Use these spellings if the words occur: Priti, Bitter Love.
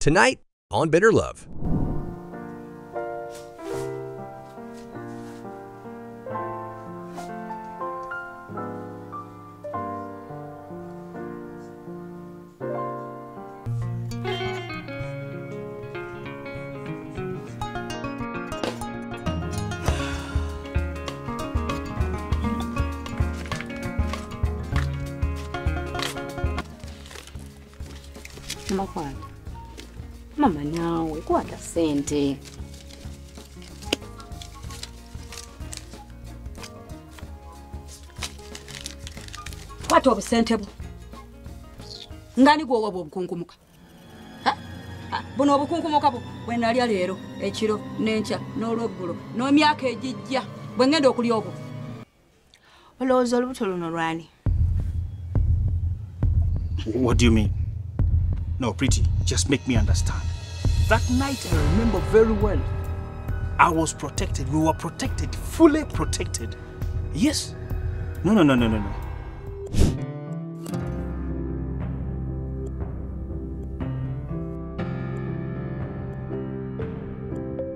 tonight on Bitter Love. Makwanda, mama nawe kwanda sente. Kwata obusente bu. Ngani gwo wabo obukungumuka. Ha? Bono obukungumuka bu bwenali alero ekiro nencha n'olweggulo n'emyaka ejijja bwengenda okulya obwo. Olowooza olubuto luno lwani? What do you mean? No, Priti, just make me understand. That night, I remember very well. I was protected. We were protected, fully protected. Yes. No.